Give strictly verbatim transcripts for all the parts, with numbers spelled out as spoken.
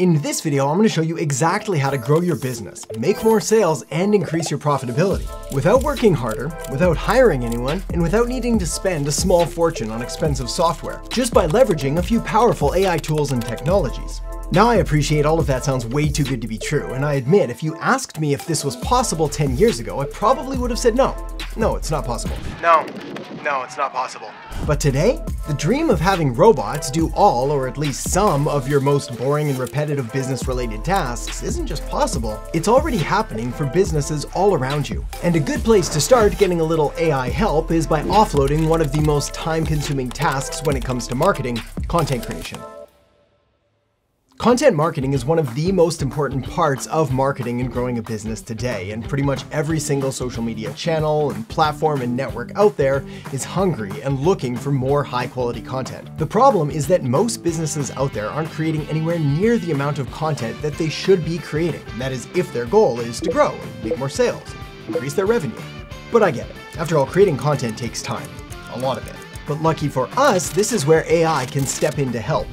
In this video, I'm going to show you exactly how to grow your business, make more sales, and increase your profitability without working harder, without hiring anyone, and without needing to spend a small fortune on expensive software, just by leveraging a few powerful A I tools and technologies. Now, I appreciate all of that sounds way too good to be true, and I admit if you asked me if this was possible ten years ago, I probably would have said no. No, it's not possible. No. No, it's not possible. But today, the dream of having robots do all, or at least some, of your most boring and repetitive business-related tasks isn't just possible, it's already happening for businesses all around you. And a good place to start getting a little A I help is by offloading one of the most time-consuming tasks when it comes to marketing: content creation. Content marketing is one of the most important parts of marketing and growing a business today, and pretty much every single social media channel and platform and network out there is hungry and looking for more high-quality content. The problem is that most businesses out there aren't creating anywhere near the amount of content that they should be creating, and that is if their goal is to grow and make more sales, increase their revenue. But I get it. After all, creating content takes time, a lot of it. But lucky for us, this is where A I can step in to help.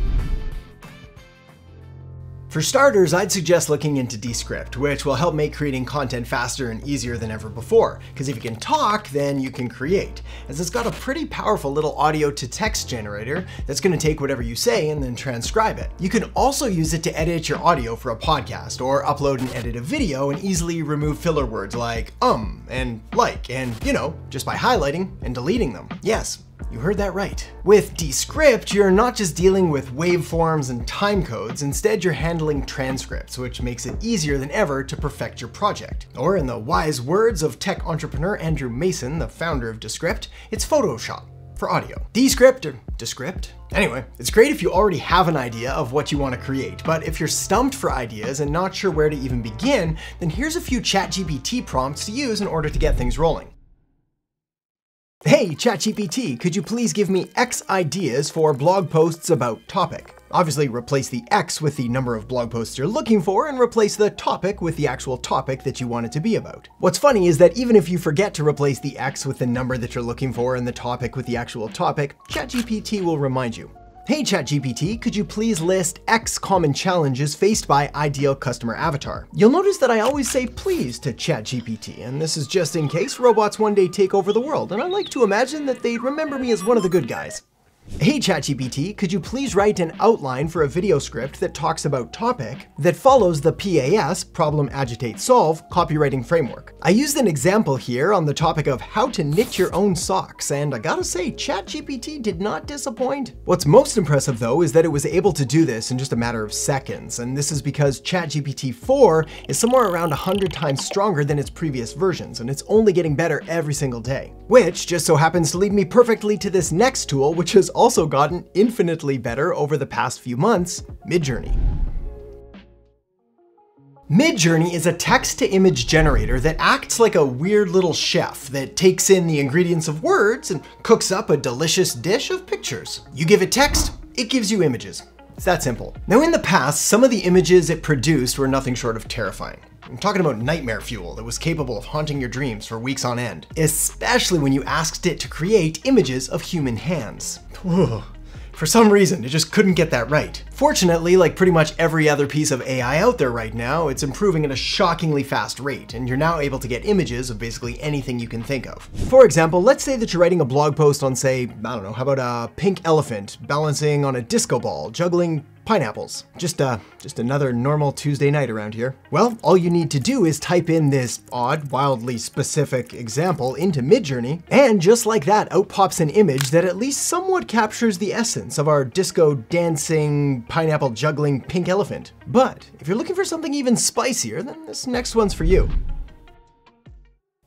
For starters, I'd suggest looking into Descript, which will help make creating content faster and easier than ever before, because if you can talk, then you can create, as it's got a pretty powerful little audio-to-text generator that's going to take whatever you say and then transcribe it. You can also use it to edit your audio for a podcast, or upload and edit a video and easily remove filler words like um and like and, you know, just by highlighting and deleting them. Yes. You heard that right. With Descript, you're not just dealing with waveforms and time codes, instead you're handling transcripts, which makes it easier than ever to perfect your project. Or in the wise words of tech entrepreneur Andrew Mason, the founder of Descript, it's Photoshop for audio. Descript, or Descript? Anyway, it's great if you already have an idea of what you want to create, but if you're stumped for ideas and not sure where to even begin, then here's a few ChatGPT prompts to use in order to get things rolling. Hey, ChatGPT, could you please give me X ideas for blog posts about topic? Obviously, replace the X with the number of blog posts you're looking for and replace the topic with the actual topic that you want it to be about. What's funny is that even if you forget to replace the X with the number that you're looking for and the topic with the actual topic, ChatGPT will remind you. Hey, ChatGPT, could you please list X common challenges faced by ideal customer avatar? You'll notice that I always say please to ChatGPT, and this is just in case robots one day take over the world, and I like to imagine that they'd remember me as one of the good guys. Hey, ChatGPT, could you please write an outline for a video script that talks about topic that follows the P A S, Problem, Agitate, Solve, copywriting framework? I used an example here on the topic of how to knit your own socks, and I gotta say, ChatGPT did not disappoint. What's most impressive, though, is that it was able to do this in just a matter of seconds, and this is because ChatGPT four is somewhere around one hundred times stronger than its previous versions, and it's only getting better every single day. Which just so happens to lead me perfectly to this next tool, which is also gotten infinitely better over the past few months: Midjourney. Midjourney is a text-to-image generator that acts like a weird little chef that takes in the ingredients of words and cooks up a delicious dish of pictures. You give it text, it gives you images. It's that simple. Now, in the past, some of the images it produced were nothing short of terrifying. I'm talking about nightmare fuel that was capable of haunting your dreams for weeks on end, especially when you asked it to create images of human hands. For some reason, it just couldn't get that right. Fortunately, like pretty much every other piece of A I out there right now, it's improving at a shockingly fast rate, and you're now able to get images of basically anything you can think of. For example, let's say that you're writing a blog post on, say, I don't know, how about a pink elephant balancing on a disco ball, juggling pineapples. Just uh, just another normal Tuesday night around here. Well, all you need to do is type in this odd, wildly specific example into Midjourney, and just like that, out pops an image that at least somewhat captures the essence of our disco dancing, pineapple juggling pink elephant. But if you're looking for something even spicier, then this next one's for you.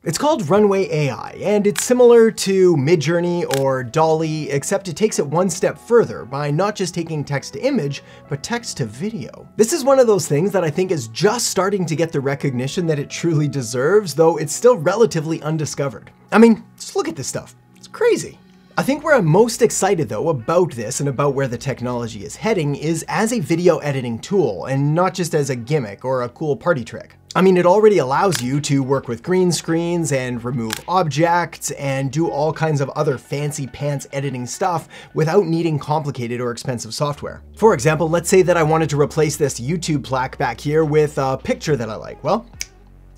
It's called Runway A I, and it's similar to Midjourney or DALL-E, except it takes it one step further by not just taking text to image, but text to video. This is one of those things that I think is just starting to get the recognition that it truly deserves, though it's still relatively undiscovered. I mean, just look at this stuff. It's crazy. I think where I'm most excited, though, about this and about where the technology is heading is as a video editing tool, and not just as a gimmick or a cool party trick. I mean, it already allows you to work with green screens and remove objects and do all kinds of other fancy pants editing stuff without needing complicated or expensive software. For example, let's say that I wanted to replace this YouTube plaque back here with a picture that I like. Well,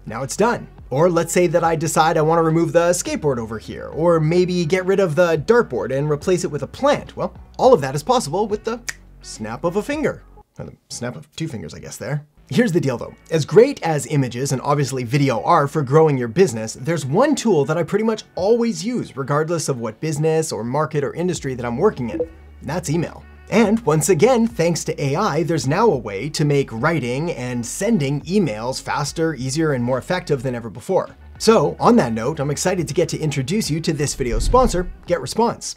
now it's done. Or let's say that I decide I want to remove the skateboard over here, or maybe get rid of the dartboard and replace it with a plant. Well, all of that is possible with the snap of a finger. Or the snap of two fingers, I guess, there. Here's the deal though. As great as images and obviously video are for growing your business, there's one tool that I pretty much always use regardless of what business or market or industry that I'm working in, and that's email. And once again, thanks to A I, there's now a way to make writing and sending emails faster, easier, and more effective than ever before. So on that note, I'm excited to get to introduce you to this video's sponsor, GetResponse.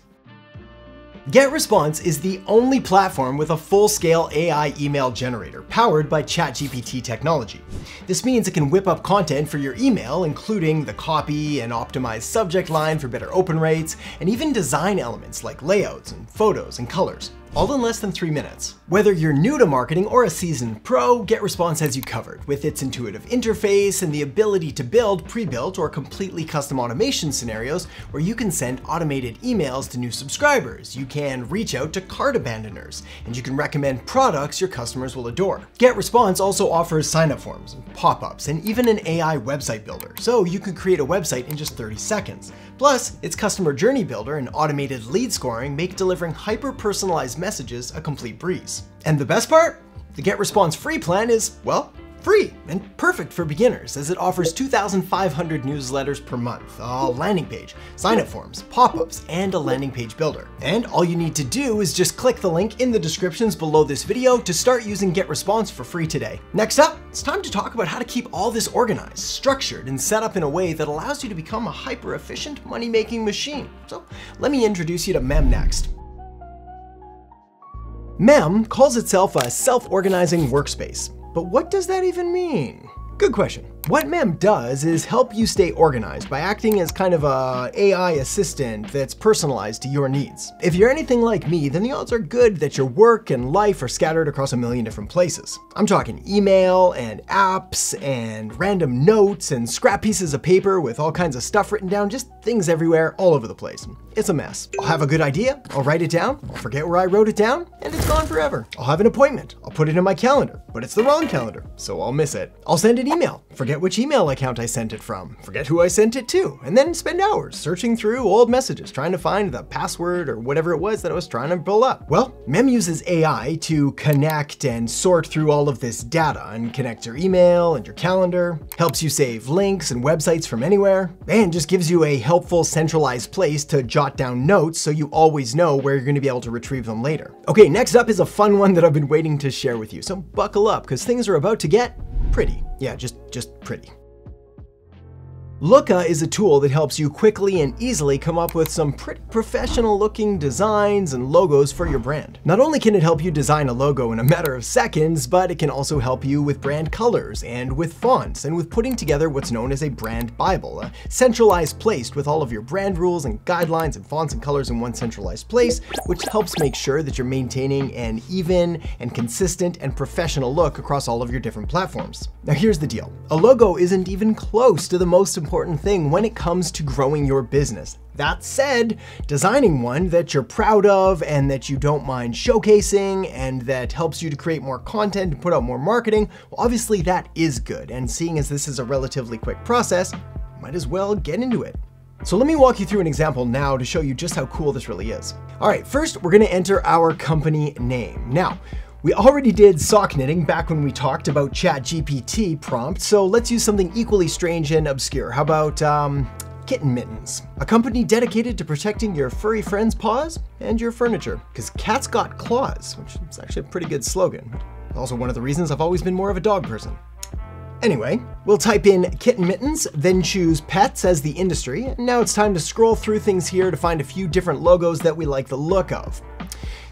GetResponse is the only platform with a full-scale A I email generator powered by ChatGPT technology. This means it can whip up content for your email, including the copy, an optimized subject line for better open rates, and even design elements like layouts and photos and colors, all in less than three minutes. Whether you're new to marketing or a seasoned pro, GetResponse has you covered with its intuitive interface and the ability to build pre-built or completely custom automation scenarios where you can send automated emails to new subscribers, you can reach out to cart abandoners, and you can recommend products your customers will adore. GetResponse also offers sign-up forms, pop-ups, and even an A I website builder, so you can create a website in just thirty seconds. Plus, its customer journey builder and automated lead scoring make delivering hyper-personalized messages a complete breeze. And the best part? The GetResponse free plan is, well, free and perfect for beginners as it offers two thousand five hundred newsletters per month, a landing page, sign-up forms, pop-ups, and a landing page builder. And all you need to do is just click the link in the descriptions below this video to start using GetResponse for free today. Next up, it's time to talk about how to keep all this organized, structured, and set up in a way that allows you to become a hyper-efficient money-making machine. So let me introduce you to MemNext. Mem calls itself a self-organizing workspace, but what does that even mean? Good question. What Mem does is help you stay organized by acting as kind of a A I assistant that's personalized to your needs. If you're anything like me, then the odds are good that your work and life are scattered across a million different places. I'm talking email and apps and random notes and scrap pieces of paper with all kinds of stuff written down, just things everywhere, all over the place. It's a mess. I'll have a good idea, I'll write it down, I'll forget where I wrote it down, and it's gone forever. I'll have an appointment, I'll put it in my calendar, but it's the wrong calendar, so I'll miss it. I'll send an email, forget which email account I sent it from, forget who I sent it to, and then spend hours searching through old messages, trying to find the password or whatever it was that I was trying to pull up. Well, Mem uses A I to connect and sort through all of this data and connect your email and your calendar, helps you save links and websites from anywhere, and just gives you a helpful centralized place to jot down notes so you always know where you're gonna be able to retrieve them later. Okay, next up is a fun one that I've been waiting to share with you, so buckle up because things are about to get pretty. Yeah, just, just pretty. Looka is a tool that helps you quickly and easily come up with some pretty professional looking designs and logos for your brand. Not only can it help you design a logo in a matter of seconds, but it can also help you with brand colors and with fonts and with putting together what's known as a brand Bible, a centralized place with all of your brand rules and guidelines and fonts and colors in one centralized place, which helps make sure that you're maintaining an even and consistent and professional look across all of your different platforms. Now here's the deal. A logo isn't even close to the most important important thing when it comes to growing your business. That said, designing one that you're proud of and that you don't mind showcasing and that helps you to create more content and put out more marketing, well, obviously that is good. And seeing as this is a relatively quick process, might as well get into it. So let me walk you through an example now to show you just how cool this really is. All right, first we're gonna enter our company name. Now, we already did sock knitting back when we talked about ChatGPT prompt, so let's use something equally strange and obscure. How about um, Kitten Mittens? A company dedicated to protecting your furry friends' paws and your furniture. Because cats got claws, which is actually a pretty good slogan. Also one of the reasons I've always been more of a dog person. Anyway, we'll type in Kitten Mittens, then choose pets as the industry. And now it's time to scroll through things here to find a few different logos that we like the look of.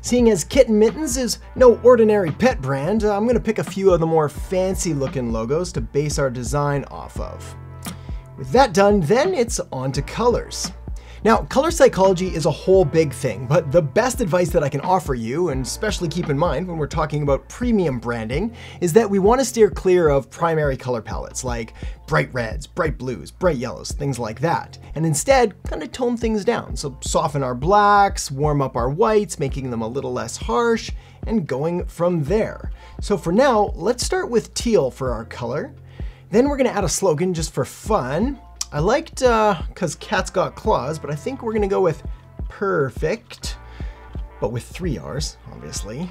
Seeing as Kitten Mittens is no ordinary pet brand, I'm gonna pick a few of the more fancy looking logos to base our design off of. With that done, then it's on to colors. Now, color psychology is a whole big thing, but the best advice that I can offer you, and especially keep in mind when we're talking about premium branding, is that we want to steer clear of primary color palettes like bright reds, bright blues, bright yellows, things like that, and instead kind of tone things down. So soften our blacks, warm up our whites, making them a little less harsh, and going from there. So for now, let's start with teal for our color. Then we're gonna add a slogan just for fun. I liked, uh, cause cats got claws, but I think we're gonna go with perfect, but with three R's, obviously.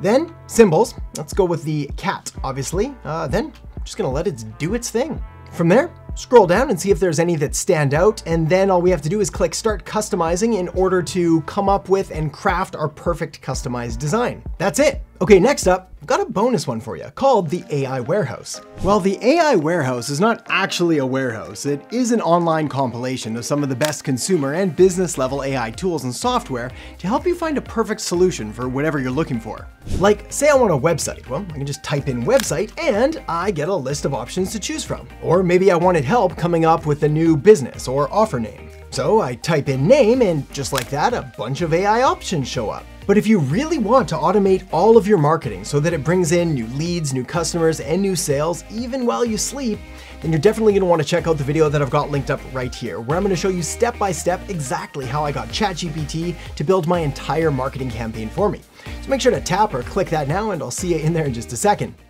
Then symbols, let's go with the cat, obviously. Uh, then just gonna let it do its thing. From there, scroll down and see if there's any that stand out, and then all we have to do is click Start Customizing in order to come up with and craft our perfect customized design. That's it. Okay, next up, I've got a bonus one for you called the A I Warehouse. Well, the A I Warehouse is not actually a warehouse. It is an online compilation of some of the best consumer and business level A I tools and software to help you find a perfect solution for whatever you're looking for. Like, say I want a website. Well, I can just type in website and I get a list of options to choose from. Or maybe I wanted help coming up with a new business or offer name. So I type in name and just like that, a bunch of A I options show up. But if you really want to automate all of your marketing so that it brings in new leads, new customers, and new sales, even while you sleep, then you're definitely gonna wanna check out the video that I've got linked up right here, where I'm gonna show you step-by-step exactly how I got ChatGPT to build my entire marketing campaign for me. So make sure to tap or click that now, and I'll see you in there in just a second.